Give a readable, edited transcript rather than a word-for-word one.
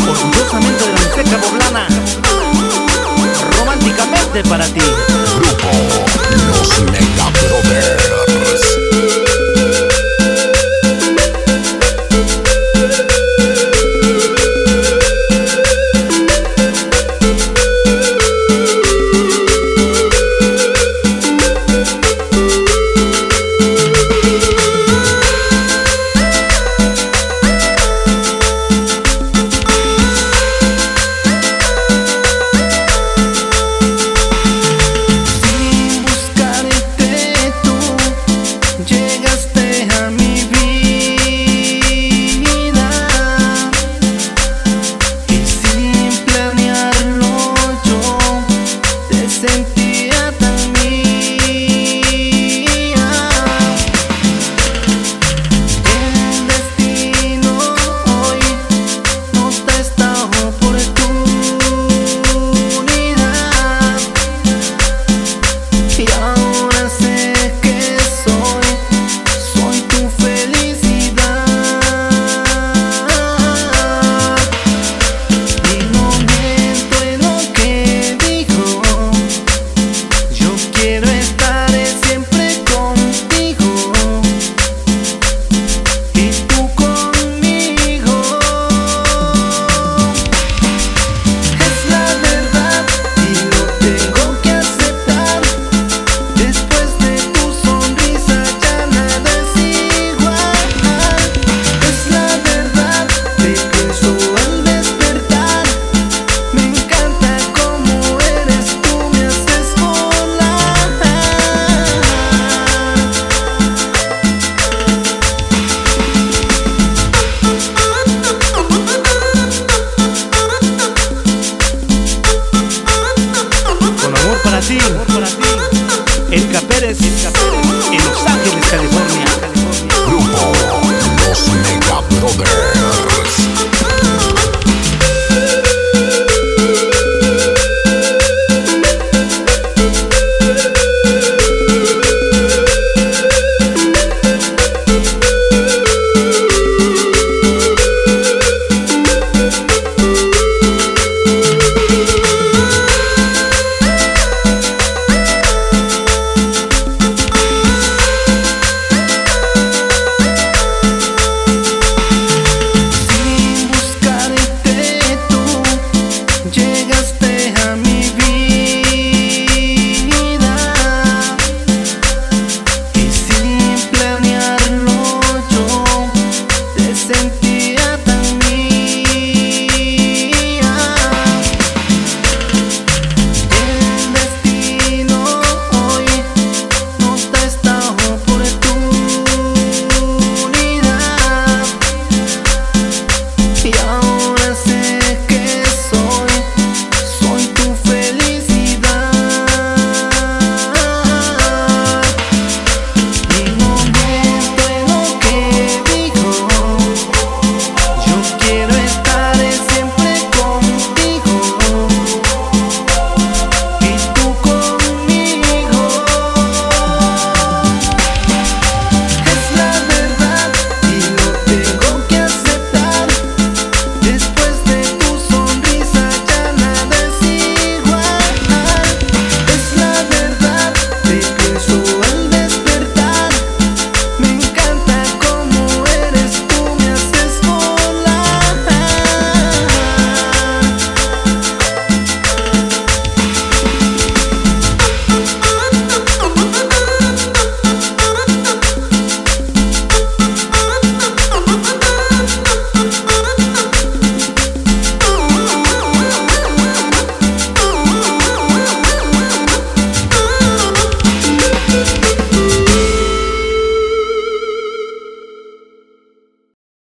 Orgullosamente de la muchacha poblana, románticamente para ti. Grupo Los Mega Brothers. Para ti, Erika Pérez.